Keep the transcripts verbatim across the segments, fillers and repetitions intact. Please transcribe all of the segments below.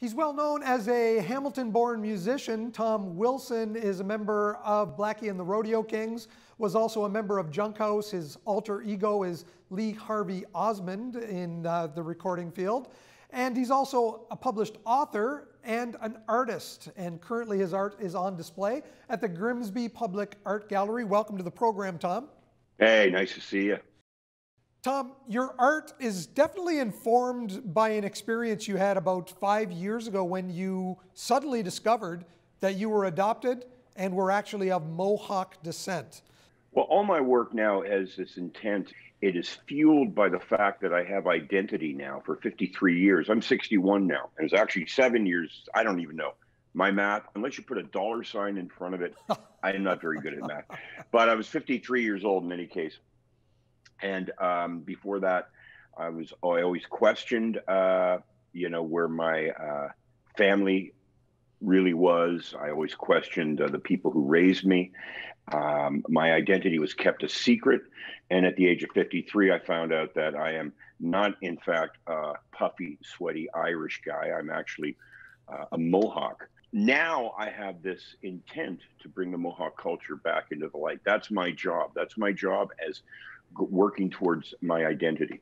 He's well known as a Hamilton-born musician. Tom Wilson is a member of Blackie and the Rodeo Kings, was also a member of Junkhouse. His alter ego is Lee Harvey Osmond in uh, the recording field. And he's also a published author and an artist. And currently his art is on display at the Grimsby Public Art Gallery. Welcome to the program, Tom. Hey, nice to see you. Tom, your art is definitely informed by an experience you had about five years ago when you suddenly discovered that you were adopted and were actually of Mohawk descent. Well, all my work now has this intent. It is fueled by the fact that I have identity now for fifty-three years. I'm sixty-one now, and it's actually seven years. I don't even know. My math, unless you put a dollar sign in front of it, I am not very good at math. But I was fifty-three years old in any case. And um, before that, I was I always questioned, uh, you know, where my uh, family really was. I always questioned uh, the people who raised me. Um, my identity was kept a secret. And at the age of fifty-three, I found out that I am not, in fact, a puffy, sweaty Irish guy. I'm actually uh, a Mohawk. Now I have this intent to bring the Mohawk culture back into the light. That's my job. That's my job as working towards my identity.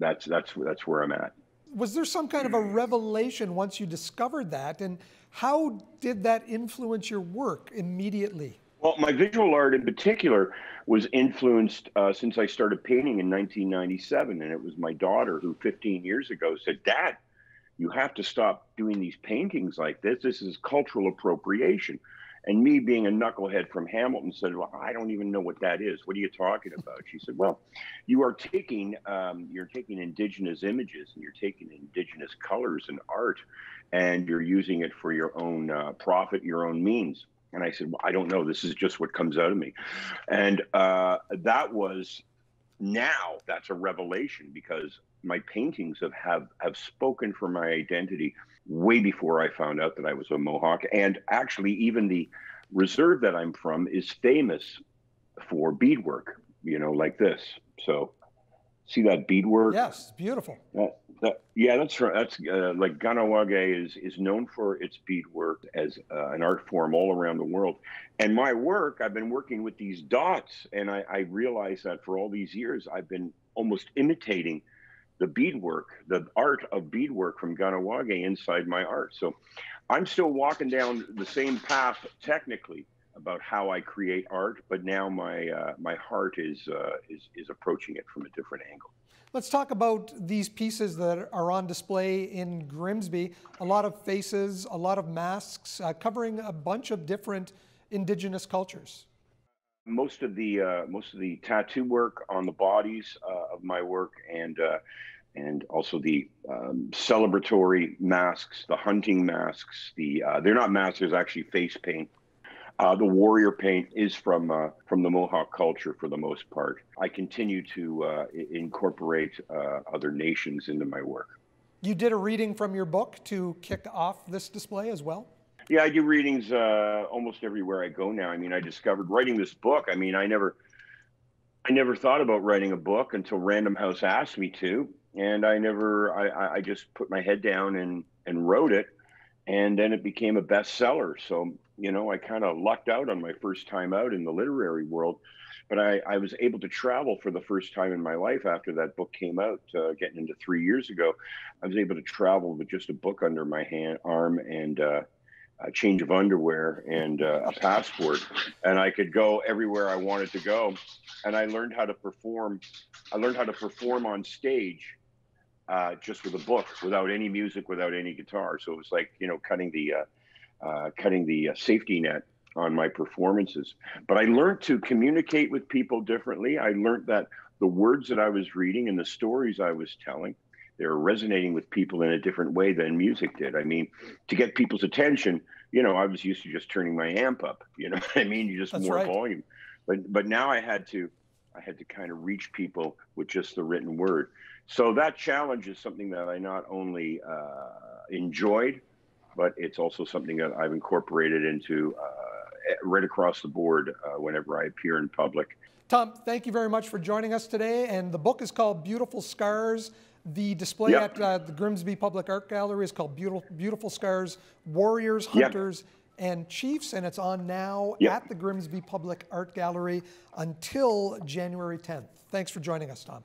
That's, that's, that's where I'm at. Was there some kind of a revelation once you discovered that? And how did that influence your work immediately? Well, my visual art in particular was influenced uh, since I started painting in nineteen ninety-seven. And it was my daughter who fifteen years ago said, "Dad, you have to stop doing these paintings like this. This is cultural appropriation." And me being a knucklehead from Hamilton said, "Well, I don't even know what that is. What are you talking about?" She said, "Well, you are taking um, you're taking indigenous images and you're taking indigenous colors and art, and you're using it for your own uh, profit, your own means." And I said, "Well, I don't know. This is just what comes out of me." And uh, that was now that's a revelation because my paintings have, have, have spoken for my identity way before I found out that I was a Mohawk. And actually, even the reserve that I'm from is famous for beadwork, you know, like this. So see that beadwork? Yes, beautiful. That, that, yeah, that's right. That's uh, like Kahnawake is, is known for its beadwork as uh, an art form all around the world. And my work, I've been working with these dots. And I, I realized that for all these years, I've been almost imitating the beadwork, the art of beadwork from Kahnawake inside my art. So I'm still walking down the same path technically about how I create art, but now my, uh, my heart is, uh, is, is approaching it from a different angle. Let's talk about these pieces that are on display in Grimsby. A lot of faces, a lot of masks, uh, covering a bunch of different indigenous cultures. Most of the uh, most of the tattoo work on the bodies uh, of my work, and uh, and also the um, celebratory masks, the hunting masks. The uh, they're not masks; there's actually face paint. Uh, the warrior paint is from uh, from the Mohawk culture for the most part. I continue to uh, incorporate uh, other nations into my work. You did a reading from your book to kick off this display as well. Yeah, I do readings uh, almost everywhere I go now. I mean, I discovered writing this book. I mean, I never, I never thought about writing a book until Random House asked me to, and I never, I, I just put my head down and and wrote it, and then it became a bestseller. So you know, I kind of lucked out on my first time out in the literary world, but I, I was able to travel for the first time in my life after that book came out, uh, getting into three years ago. I was able to travel with just a book under my hand arm and. Uh, a change of underwear and uh, a passport, and I could go everywhere I wanted to go. And I learned how to perform. I learned how to perform on stage uh, just with a book, without any music, without any guitar. So it was like, you know, cutting the, uh, uh, cutting the uh, safety net on my performances. But I learned to communicate with people differently. I learned that the words that I was reading and the stories I was telling, they're resonating with people in a different way than music did. I mean, to get people's attention, you know, I was used to just turning my amp up, you know what I mean? You just That's more right. volume. But but now I had to I had to kind of reach people with just the written word. So that challenge is something that I not only uh, enjoyed, but it's also something that I've incorporated into uh, right across the board uh, whenever I appear in public. Tom, thank you very much for joining us today. And the book is called Beautiful Scars: The display yep. at uh, the Grimsby Public Art Gallery is called Beautiful, Beautiful Scars: Warriors, Hunters, yep. and Chiefs, and it's on now yep. at the Grimsby Public Art Gallery until January tenth. Thanks for joining us, Tom.